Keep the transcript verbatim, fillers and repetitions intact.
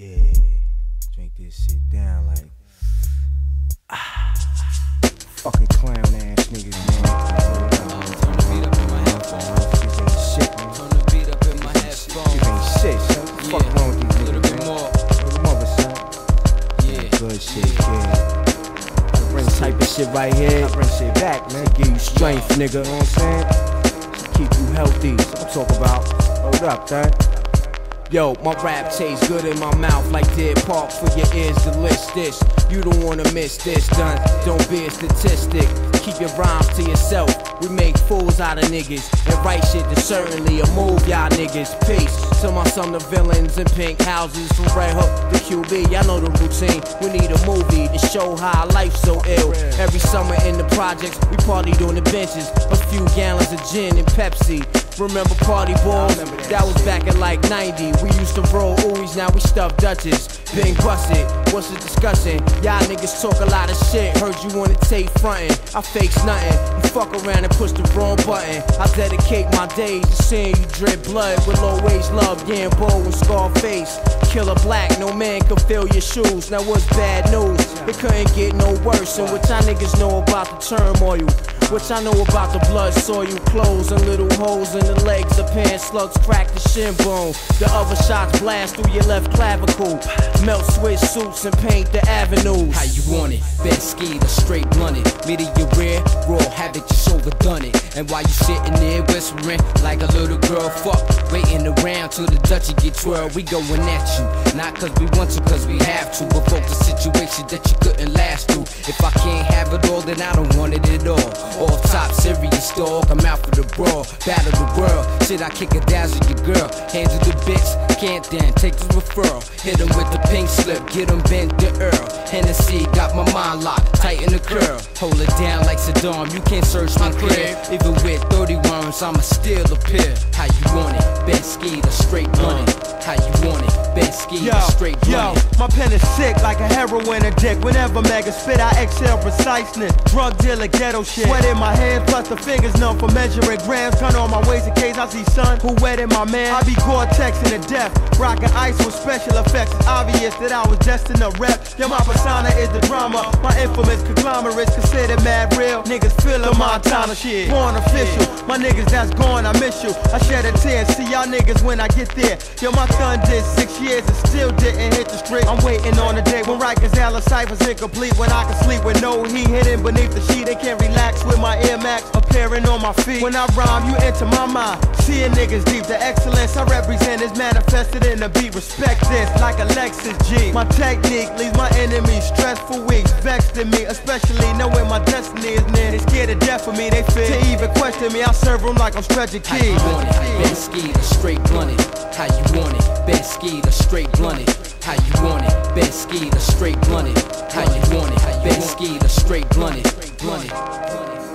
Yeah, drink this shit down like ah, fucking clown ass niggas, man. Turn the beat up in my headphones. This ain't shit, man. Turn the beat up in my headphones. This ain't shit, son. What the fuck yeah. wrong with these little niggas, man? Little bit more, son. Yeah, good shit, yeah. I bring this type of shit right here. I bring shit back, man. Give you strength, nigga. You know what I'm saying? Keep you healthy. So I'm talking about. Hold up, son. Yo, my rap tastes good in my mouth like dead park for your ears to list this. You don't wanna miss this, done. Don't be a statistic. Keep your rhymes to yourself. We make fools out of niggas. And right shit to certainly a move, y'all niggas. Peace to my son, the villains in pink houses. From Red Hook to Q B, y'all know the routine. We need a movie to show how life's so ill. Every summer in the projects, we partied on the benches. A few gallons of gin and Pepsi. Remember party balls? That was back in like ninety. We used to roll Uis, now we stuff Dutches. Been busted, what's the discussion? Y'all niggas talk a lot of shit. Heard you wanna tape frontin', I fakes nothing. You fuck around and push the wrong button. I dedicate my days to seeing you drip blood with low wage love, getting bold with Scarface. Killer black, no man can fill your shoes. Now what's bad news? It couldn't get no worse. And what y'all niggas know about the turmoil? What y'all know about the blood, soil, clothes, and little holes in the legs of pants, slugs crack the shin bone. The other shots blast through your left clavicle. Melt switch suits and paint the avenues. How you want it? Been skied or straight blunted. Mid of your rear, raw havoc, just overdone it. And while you sitting there whispering like a little girl, fuck, waiting around till the Dutchie get twirled. We going at you, not cause we want to, cause we have to. But folk the situation that you couldn't last through. If I can't have it all, then I don't want it at all. Off top, serious dog, I'm out for the brawl. Battle the world, shit, I kick a dazzle your girl. Hands to the bitch, can't then take the referral. Hit him with the pink slip, get him bent to Earl. Hennessy got my mind locked, tighten the curl. Hold it down like Saddam, you can't search my crib. Even with thirty worms, I'ma still appear. How you want it? Bent skied or straight blunted. How you want it? Bent skied or straight blunted. Yo, my pen is sick like a heroin addict. Whenever mega spit, I exhale preciseness. Drug dealer, ghetto shit. Sweat in my hands, plus the fingers numb from measuring grams. Turn on my ways in case I see sun who wetting my man. I be Gore-Texing to death, rocking ice with special effects. It's obvious that I was destined to rep. Yeah, my persona is the drama. My infamous conglomerates considered mad real. Niggas feel the Montana shit. Born official, my niggas that's gone, I miss you. I shed a tear, see y'all niggas when I get there. Yo, my son did six years and still didn't hit the street. I'm waiting on the day when Rikers Allen Cypher's incomplete. When I can sleep with no heat hidden beneath the sheet. They can't relax with my Air Max appearing on my feet. When I rhyme, you enter my mind. Seeing niggas deep, the excellence I represent is manifested in the beat. Respect this, like a Lexus G. My technique leaves my enemies stressful weeks, vexed in me, especially knowing my destiny is near. They scared to death for me, they fear to even question me. I serve them like I'm stretching keys. How you want it? Bent skied or straight blunted. How you want it? Bent skied or straight blunted. How you want it? Bent skied or straight blunted. How you want it? Bent skied or straight blunted. Blunted.